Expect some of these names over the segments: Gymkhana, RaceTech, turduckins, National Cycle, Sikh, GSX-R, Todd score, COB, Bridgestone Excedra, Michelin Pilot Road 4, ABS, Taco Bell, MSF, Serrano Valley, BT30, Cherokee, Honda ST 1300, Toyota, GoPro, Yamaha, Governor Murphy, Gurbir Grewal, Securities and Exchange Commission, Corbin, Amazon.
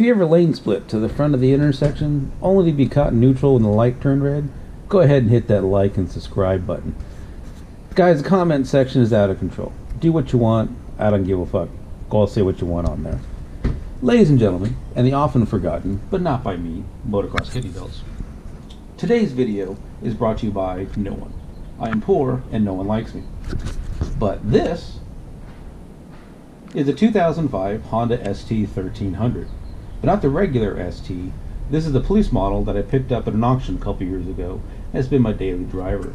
If you ever lane split to the front of the intersection, only to be caught in neutral when the light turned red, go ahead and hit that like and subscribe button. Guys, the comment section is out of control. Do what you want. I don't give a fuck. Go say what you want on there. Ladies and gentlemen, and the often forgotten, but not by me, motocross kidney bells. Today's video is brought to you by no one. I am poor and no one likes me. But this is a 2005 Honda ST 1300. But not the regular ST. This is the police model that I picked up at an auction a couple years ago, and it's been my daily driver.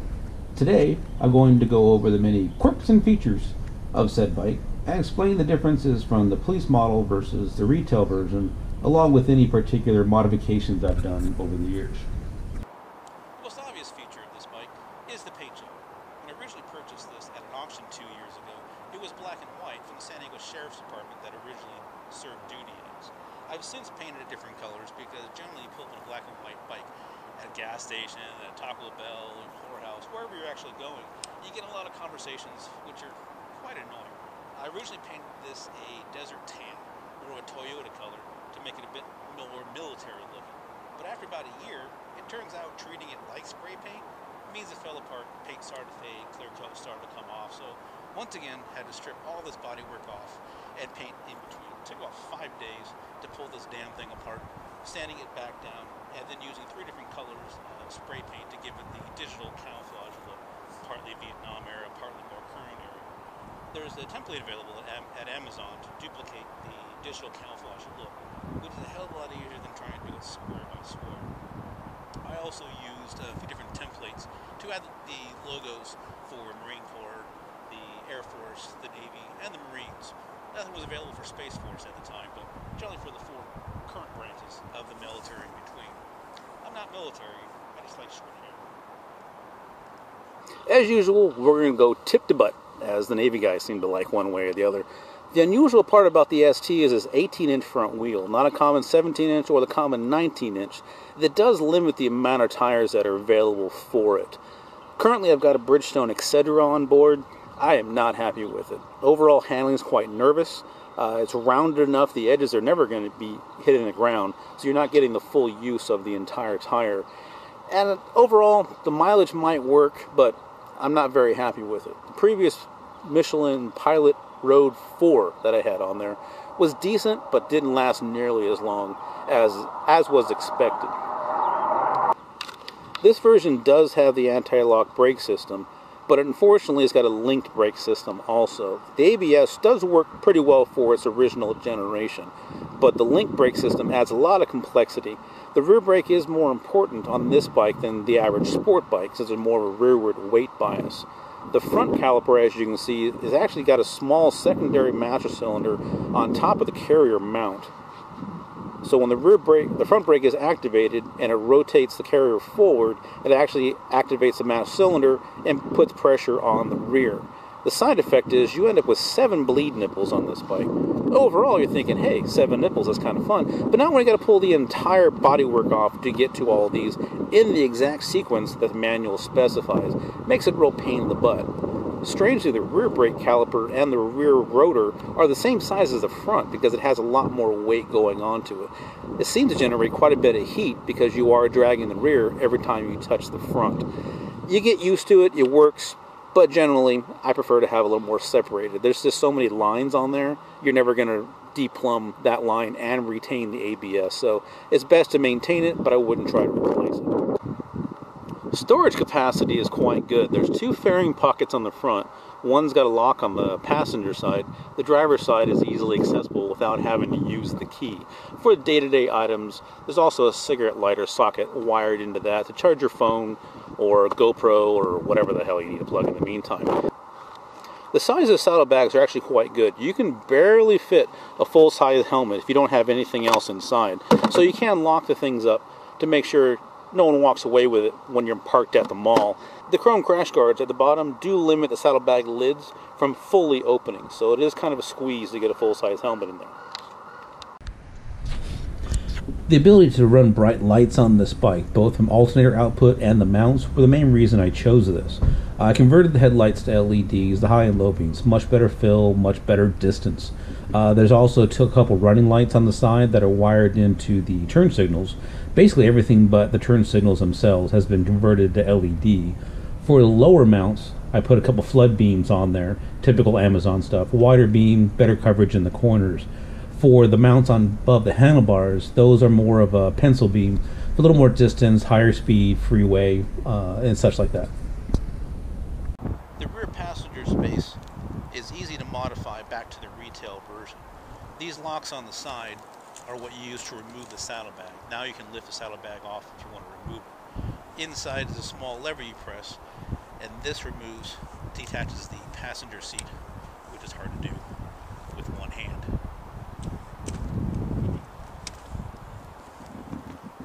Today, I'm going to go over the many quirks and features of said bike and explain the differences from the police model versus the retail version, along with any particular modifications I've done over the years. The most obvious feature of this bike is the paint job. When I originally purchased this at an auction 2 years ago, it was black and white from the San Diego Sheriff's Department that originally served duty as. I've since painted it different colors because generally you pull up in a black and white bike at a gas station, at a Taco Bell, a whorehouse, wherever you're actually going, you get a lot of conversations which are quite annoying. I originally painted this a desert tan, or a Toyota color, to make it a bit more military looking. But after about a year, it turns out treating it like spray paint means it fell apart, paint started to fade, clear coat started to come off, so once again had to strip all this bodywork off and paint in between. It took about 5 days to pull this damn thing apart, sanding it back down, and then using 3 different colors of spray paint to give it the digital camouflage look, partly Vietnam era, partly more current era. There's a template available at Amazon to duplicate the digital camouflage look, which is a hell of a lot easier than trying to do it square by square. I also used a few different templates to add the logos for Marine Corps, the Air Force, the Navy, and the Marines. Nothing was available for Space Force at the time, but generally for the 4 current branches of the military in between. I'm not military, I just like short hair. As usual, we're going to go tip to butt, as the Navy guys seem to like one way or the other. The unusual part about the ST is this 18-inch front wheel, not a common 17-inch or the common 19-inch, that does limit the amount of tires that are available for it. Currently, I've got a Bridgestone Excedra on board. I am not happy with it. Overall handling is quite nervous. It's rounded enough, the edges are never going to be hitting the ground, so you're not getting the full use of the entire tire. And overall, the mileage might work, but I'm not very happy with it. The previous Michelin Pilot Road 4 that I had on there was decent, but didn't last nearly as long as was expected. This version does have the anti-lock brake system, but unfortunately it's got a linked brake system also. The ABS does work pretty well for its original generation, but the linked brake system adds a lot of complexity. The rear brake is more important on this bike than the average sport bike, since there's more of a rearward weight bias. The front caliper, as you can see, has actually got a small secondary master cylinder on top of the carrier mount. So when the front brake is activated and it rotates the carrier forward, it actually activates the master cylinder and puts pressure on the rear. The side effect is you end up with 7 bleed nipples on this bike. Overall, you're thinking, hey, 7 nipples, that's kind of fun. But now when you got to pull the entire bodywork off to get to all these in the exact sequence that the manual specifies, makes it a real pain in the butt. Strangely, the rear brake caliper and the rear rotor are the same size as the front because it has a lot more weight going onto it. It seems to generate quite a bit of heat because you are dragging the rear every time you touch the front. You get used to it, it works. But generally, I prefer to have a little more separated. There's just so many lines on there, you're never going to deplumb that line and retain the ABS. So it's best to maintain it, but I wouldn't try to replace it. Storage capacity is quite good. There's 2 fairing pockets on the front. One's got a lock on the passenger side. The driver's side is easily accessible without having to use the key. For day-to-day items, there's also a cigarette lighter socket wired into that to charge your phone or GoPro or whatever the hell you need to plug in the meantime. The size of the saddlebags are actually quite good. You can barely fit a full-size helmet if you don't have anything else inside. So you can lock the things up to make sure no one walks away with it when you're parked at the mall. The chrome crash guards at the bottom do limit the saddlebag lids from fully opening, so it is kind of a squeeze to get a full-size helmet in there. The ability to run bright lights on this bike, both from alternator output and the mounts, were the main reason I chose this. I converted the headlights to LEDs, the high and low beams, much better fill, much better distance. There's also a couple running lights on the side that are wired into the turn signals. Basically everything but the turn signals themselves has been converted to LED. For the lower mounts, I put a couple flood beams on there, typical Amazon stuff, wider beam, better coverage in the corners. For the mounts on above the handlebars, those are more of a pencil beam, a little more distance, higher speed, freeway, and such like that. The rear passenger space is easy to modify back to the retail version. These locks on the side are what you use to remove the saddlebag. Now you can lift the saddlebag off if you want to remove it. Inside is a small lever you press, and this removes, detaches the passenger seat, which is hard to do with one hand.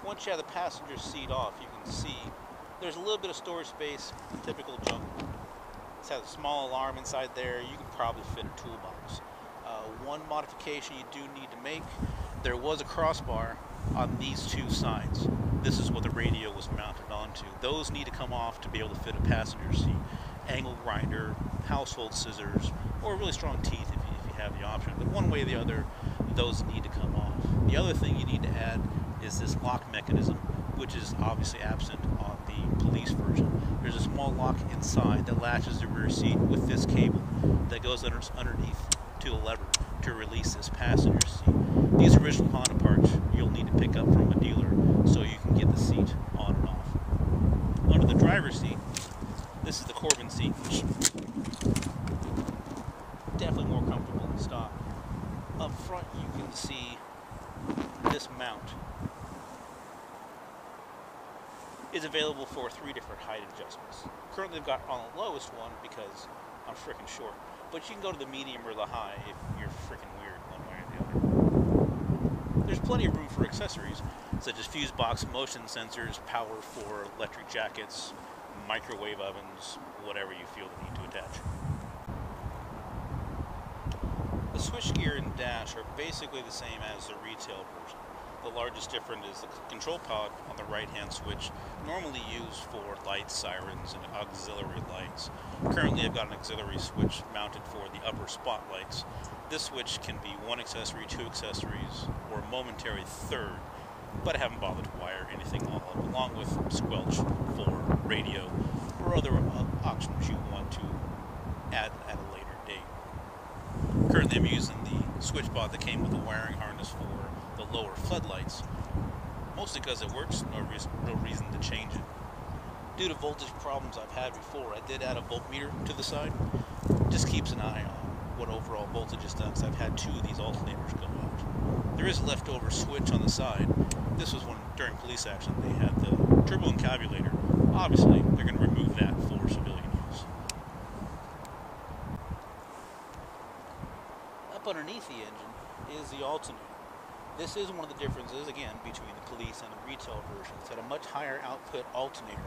Once you have the passenger seat off, you can see there's a little bit of storage space, typical junk. It has a small alarm inside there. You can probably fit a toolbox. One modification you do need to make, there was a crossbar on these two sides. This is what the radio was mounted onto. Those need to come off to be able to fit a passenger seat. Angle grinder, household scissors, or really strong teeth if you have the option. But one way or the other, those need to come off. The other thing you need to add is this lock mechanism, which is obviously absent on the police version. There's a small lock inside that latches the rear seat with this cable that goes underneath to a lever to release this passenger seat. These original Honda parts you'll need to pick up from a dealer so you can get the seat on and off. Under the driver's seat, this is the Corbin seat, which is definitely more comfortable in stock. Up front you can see this mount is available for three different height adjustments. Currently I've got on the lowest one because I'm freaking short, but you can go to the medium or the high if you're freaking weird one way or the other. There's plenty of room for accessories such as fuse box, motion sensors, power for electric jackets, microwave ovens, whatever you feel the need to attach. The switchgear and dash are basically the same as the retail version. The largest difference is the control pod on the right-hand switch, normally used for lights, sirens, and auxiliary lights. Currently, I've got an auxiliary switch mounted for the upper spotlights. This switch can be one accessory, two accessories, or a momentary third, but I haven't bothered to wire anything all up, along with squelch for radio or other options you want to add at a later date. Currently, I'm using the switch pod that came with the wiring harness for lower floodlights, mostly because it works, no reason to change it. Due to voltage problems I've had before, I did add a voltmeter to the side. Just keeps an eye on what overall voltage is done, because I've had two of these alternators go out. There is a leftover switch on the side. This was when, during police action, they had the turbo encabulator. Obviously, they're going to remove that for civilian use. Up underneath the engine is the alternator. This is one of the differences, again, between the police and the retail version. It's got a much higher output alternator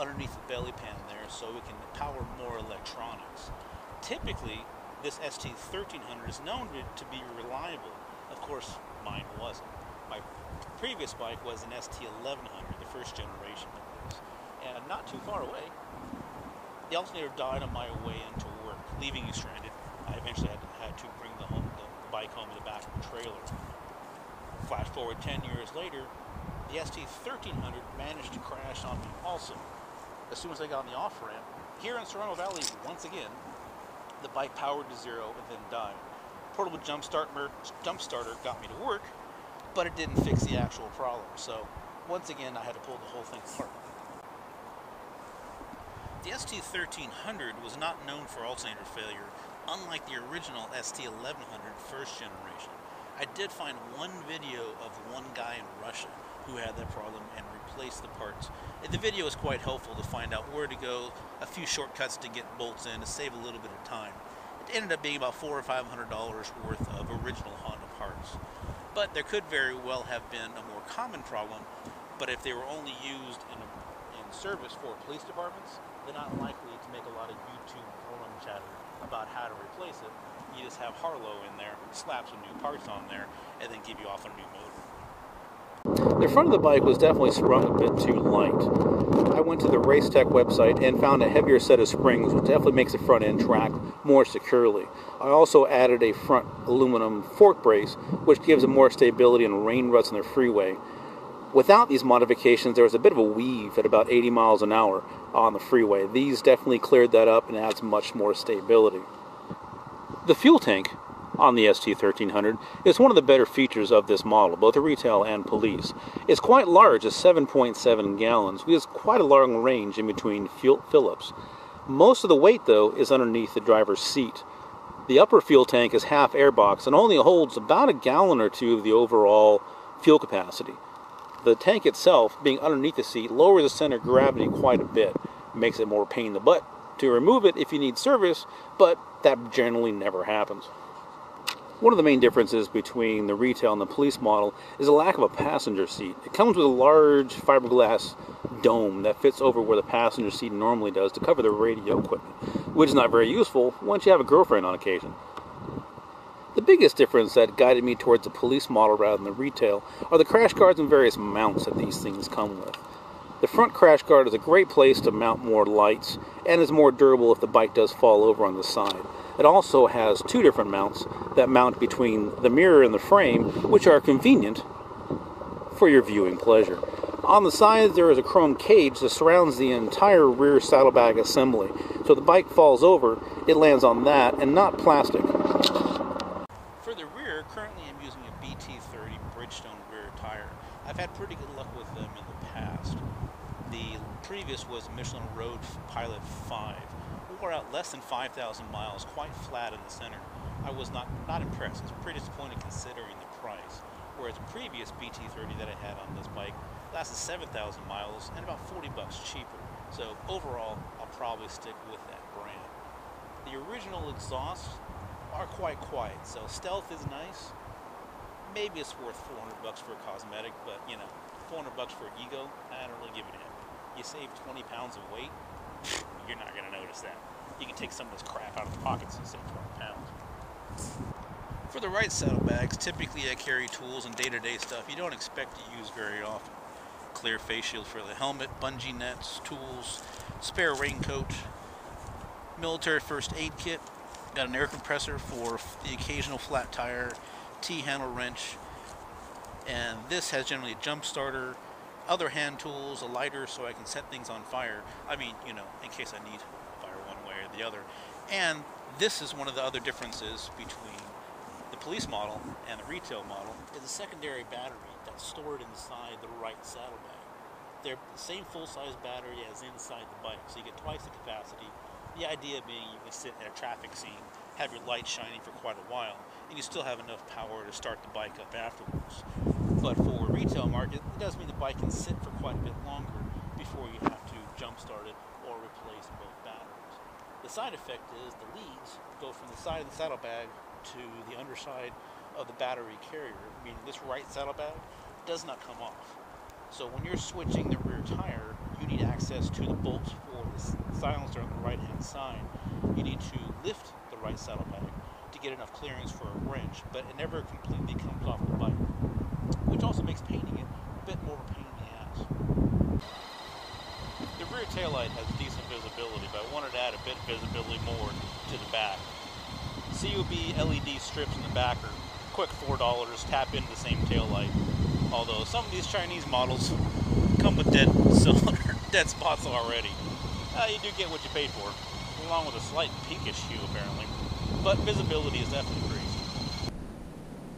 underneath the belly pan there, so it can power more electronics. Typically, this ST 1300 is known to be reliable. Of course, mine wasn't. My previous bike was an ST 1100, the first generation of this. And not too far away, the alternator died on my way into work, leaving you stranded. I eventually had to bring the bike home in the back of a trailer. Flash forward 10 years later, the ST 1300 managed to crash on me also. As soon as I got on the off-ramp, here in Serrano Valley, once again, the bike powered to zero and then died. Portable jump starter got me to work, but it didn't fix the actual problem. So once again, I had to pull the whole thing apart. The ST 1300 was not known for alternator failure, unlike the original ST 1100 first generation. I did find one video of one guy in Russia who had that problem and replaced the parts. The video is quite helpful to find out where to go, a few shortcuts to get bolts in to save a little bit of time. It ended up being about $400 or $500 worth of original Honda parts. But there could very well have been a more common problem, but if they were only used in service for police departments, they're not likely to make a lot of YouTube forum chatter about how to replace it. You just have Harlow in there, slap some new parts on there, and then give you off a new motor. The front of the bike was definitely sprung a bit too light. I went to the RaceTech website and found a heavier set of springs, which definitely makes the front end track more securely. I also added a front aluminum fork brace, which gives it more stability and rain ruts on the freeway. Without these modifications, there was a bit of a weave at about 80 miles an hour on the freeway. These definitely cleared that up and adds much more stability. The fuel tank on the ST 1300 is one of the better features of this model, both the retail and police. It's quite large, it's 7.7 gallons, which is quite a long range in between fuel fill-ups. Most of the weight, though, is underneath the driver's seat. The upper fuel tank is half airbox and only holds about a gallon or two of the overall fuel capacity. The tank itself, being underneath the seat, lowers the center of gravity quite a bit, makes it more pain in the butt to remove it if you need service, but that generally never happens. One of the main differences between the retail and the police model is a lack of a passenger seat. It comes with a large fiberglass dome that fits over where the passenger seat normally does to cover the radio equipment, which is not very useful once you have a girlfriend on occasion. The biggest difference that guided me towards the police model rather than the retail are the crash guards and various mounts that these things come with. The front crash guard is a great place to mount more lights and is more durable if the bike does fall over on the side. It also has two different mounts that mount between the mirror and the frame, which are convenient for your viewing pleasure. On the sides there is a chrome cage that surrounds the entire rear saddlebag assembly, so the bike falls over, it lands on that and not plastic. For the rear, currently I'm using a BT30 Bridgestone rear tire. I've had pretty good luck with them in the past. The previous was Michelin Pilot Road 5. We wore out less than 5,000 miles, quite flat in the center. I was not impressed. It's pretty disappointing considering the price. Whereas the previous BT30 that I had on this bike lasted 7,000 miles and about $40 cheaper. So overall, I'll probably stick with that brand. The original exhausts are quite quiet, so stealth is nice. Maybe it's worth $400 for a cosmetic, but you know, $400 for ego, I don't really give a damn. You save 20 pounds of weight, you're not gonna notice that. You can take some of this crap out of the pockets and save 20 pounds. For the right saddlebags, typically I carry tools and day-to-day stuff you don't expect to use very often. Clear face shield for the helmet, bungee nets, tools, spare raincoat, military first aid kit, got an air compressor for the occasional flat tire, T-handle wrench, and this has generally a jump starter, other hand tools, a lighter so I can set things on fire. I mean, you know, in case I need fire one way or the other. And this is one of the other differences between the police model and the retail model, is a secondary battery that's stored inside the right saddlebag. They're the same full-size battery as inside the bike, so you get twice the capacity. The idea being you can sit in a traffic scene, have your light shining for quite a while, and you still have enough power to start the bike up afterwards. But for a retail market, it does mean the bike can sit for quite a bit longer before you have to jump start it or replace both batteries. The side effect is the leads go from the side of the saddlebag to the underside of the battery carrier, meaning this right saddlebag does not come off. So when you're switching the rear tire, you need access to the bolts for the silencer on the right-hand side. You need to lift the right saddlebag to get enough clearance for a wrench, but it never completely comes off the bike, which also makes painting it a bit more of a pain in the ass. The rear taillight has decent visibility, but I wanted to add a bit of visibility more to the back. COB LED strips in the back are quick $4, tap into the same taillight, although some of these Chinese models come with dead cylinder, dead spots already. You do get what you paid for, along with a slight pinkish hue apparently, but visibility is definitely greasy.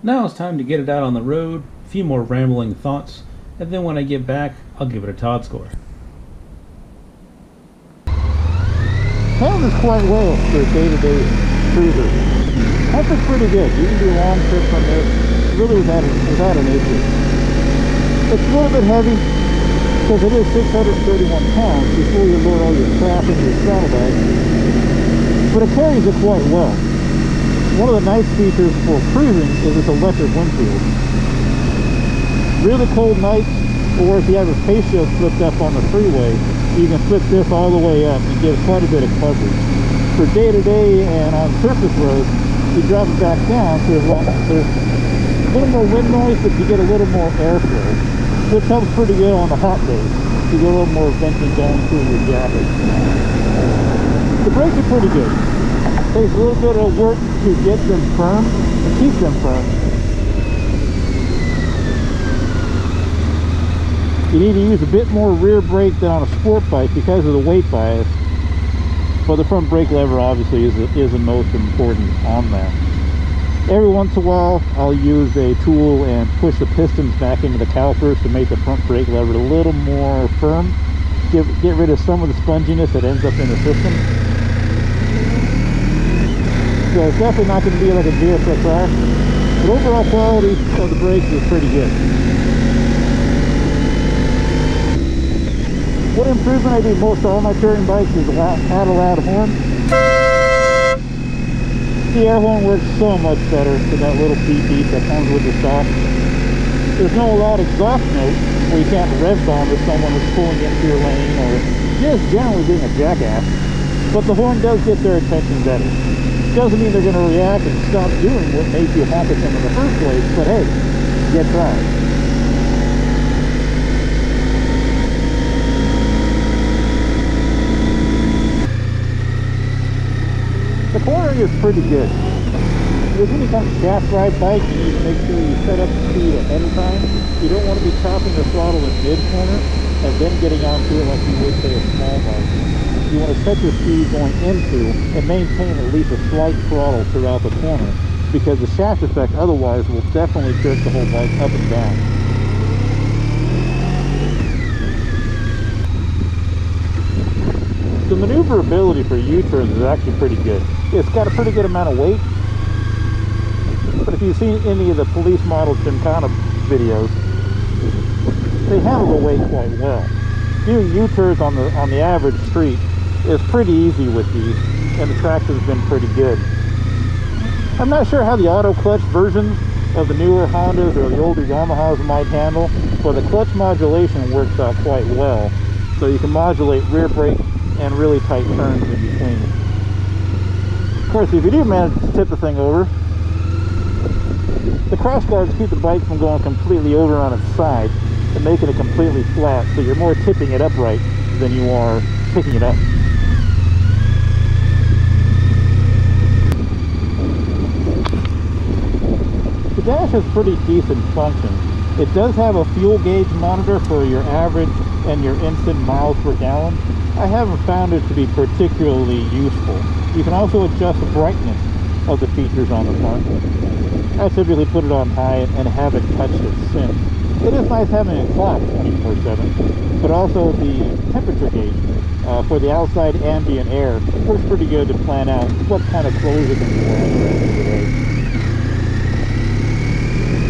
Now it's time to get it out on the road, a few more rambling thoughts, and then when I get back, I'll give it a Todd score. Handles quite well for a day-to-day cruiser. That's pretty good. You can do long trips on this really without an issue. It's a little bit heavy because it is 631 pounds before you load all your crap into your saddlebag, but it carries it quite well. One of the nice features for cruising is its electric windshield. Really cold nights, or if you have a face shield slipped up on the freeway, you can flip this all the way up and get quite a bit of coverage. For day to day and on surface roads, you drop it back down, so there's a little more wind noise, but you get a little more airflow. It comes pretty good on the hot days. You get a little more venting going through your jacket. The brakes are pretty good. Takes a little bit of work to get them firm and keep them firm. You need to use a bit more rear brake than on a sport bike because of the weight bias. But the front brake lever obviously is the most important on that. Every once in a while, I'll use a tool and push the pistons back into the calipers to make the front brake lever a little more firm. Get rid of some of the sponginess that ends up in the system. So it's definitely not going to be like a GSX-R, but overall quality of the brakes is pretty good. What improvement I do most on all my touring bikes is add a loud horn. The air horn works so much better than that little beep that comes with the stock. There's no loud exhaust note where you can't rev bomb if someone is pulling into your lane or just generally being a jackass. But the horn does get their attention better. Doesn't mean they're going to react and stop doing what made you honk at them in the first place, but hey, get tried. The cornering is pretty good. With any kind of shaft ride bike, you need to make sure you set up speed ahead of time. You don't want to be chopping the throttle in mid-corner and then getting onto it like you would, say, a small bike. You want to set your speed going into and maintain at least a slight throttle throughout the corner, because the shaft effect otherwise will definitely jerk the whole bike up and down. The maneuverability for U-turns is actually pretty good. It's got a pretty good amount of weight, but if you've seen any of the police model Gymkhana videos, they handle the weight quite well. Doing U-turns on the average street is pretty easy with these, and the traction has been pretty good. I'm not sure how the auto clutch versions of the newer Hondas or the older Yamahas might handle, but the clutch modulation works out quite well, so you can modulate rear brake and really tight turns in between. Of course, if you do manage to tip the thing over, the cross guards keep the bike from going completely over on its side and making it completely flat, so you're more tipping it upright than you are picking it up. The dash has pretty decent function. It does have a fuel gauge monitor for your average and your instant miles per gallon. I haven't found it to be particularly useful. You can also adjust the brightness of the features on the front. I typically put it on high and haven't touched it since. It is nice having a clock 24/7, but also the temperature gauge for the outside ambient air works pretty good to plan out what kind of clothes you're going to wear the rest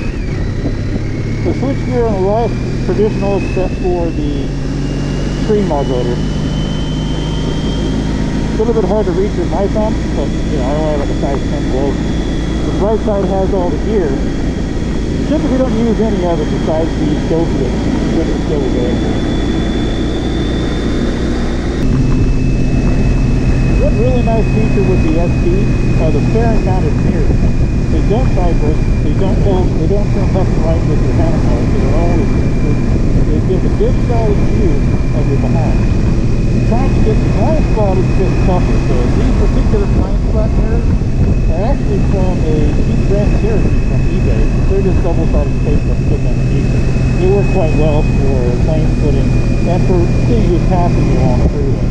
of the day. The switchgear on the left is traditional except for the stream modulator. A little bit hard to reach with my thumb, but you know, I only have like a size 10 globe. The right side has all the gear. Typically don't use any of it besides the go switch, which is still there. One really nice feature with the ST are the fairing mounted mirrors. They don't vibrate, they don't turn left and right with your counterparts. They're always, they give a good solid view of your behind. Trying to get the blind spot is a bit tougher, so these particular blind spot mirrors are actually from a cheap brand Cherokee from eBay. They're just double-sided tape that's put underneath it. They work quite well for lane footing and for seeing who's passing you on the freeway.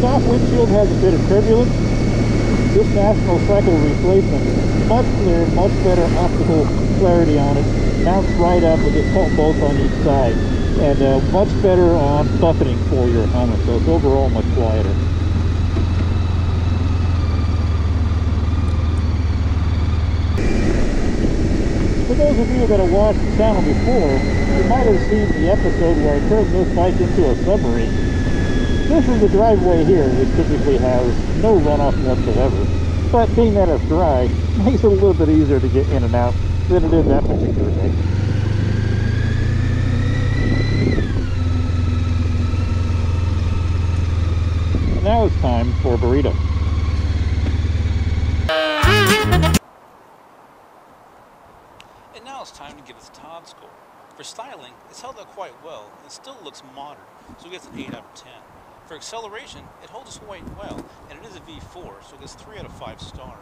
Soft windshield has a bit of turbulence. This National Cycle replacement, much clearer, much better optical clarity on it. Mounts right up with the tilt bolts on each side, and much better on buffeting for your helmet. So it's overall much quieter. For those of you that have watched the channel before, you might have seen the episode where I turned this bike into a submarine. This is the driveway here, which typically has no runoff whatsoever, but being that it's dry, makes it a little bit easier to get in and out than it did that particular day. now it's time for burrito. And now it's time to give it the Todd score. For styling, it's held up quite well and still looks modern, so it gets an 8 out of 10. For acceleration, it holds its weight well, and it is a V4, so it gets 3 out of 5 stars.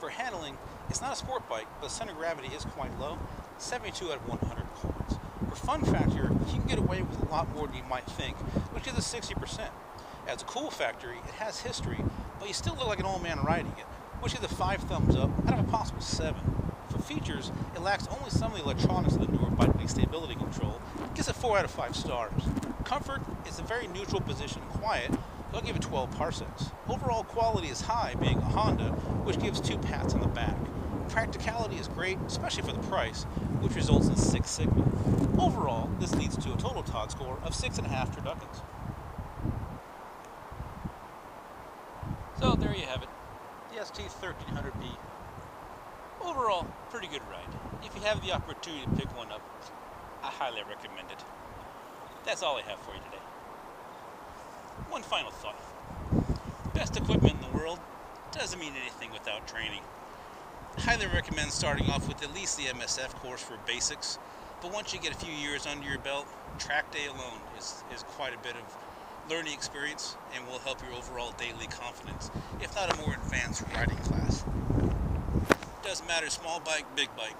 For handling, it's not a sport bike, but the center of gravity is quite low, 72 out of 100 points. For fun factor, you can get away with a lot more than you might think, which is a 60%. As a cool factor, it has history, but you still look like an old man riding it, which is a 5 thumbs up out of a possible 7. For features, it lacks only some of the electronics of the newer bike like stability control, it gets a 4 out of 5 stars. Comfort is a very neutral position and quiet, so I'll give it 12 parsecs. Overall quality is high, being a Honda, which gives 2 pats on the back. Practicality is great, especially for the price, which results in 6 Sigma. Overall, this leads to a total Todd score of 6.5 turduckins. So there you have it, the ST 1300B. Overall, pretty good ride. If you have the opportunity to pick one up, I highly recommend it. That's all I have for you today. One final thought. Best equipment in the world doesn't mean anything without training. I highly recommend starting off with at least the MSF course for basics, but once you get a few years under your belt, track day alone is quite a bit of learning experience and will help your overall daily confidence, if not a more advanced riding class. Doesn't matter, small bike, big bike,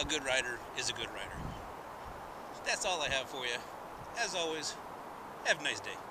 a good rider is a good rider. That's all I have for you. As always, have a nice day.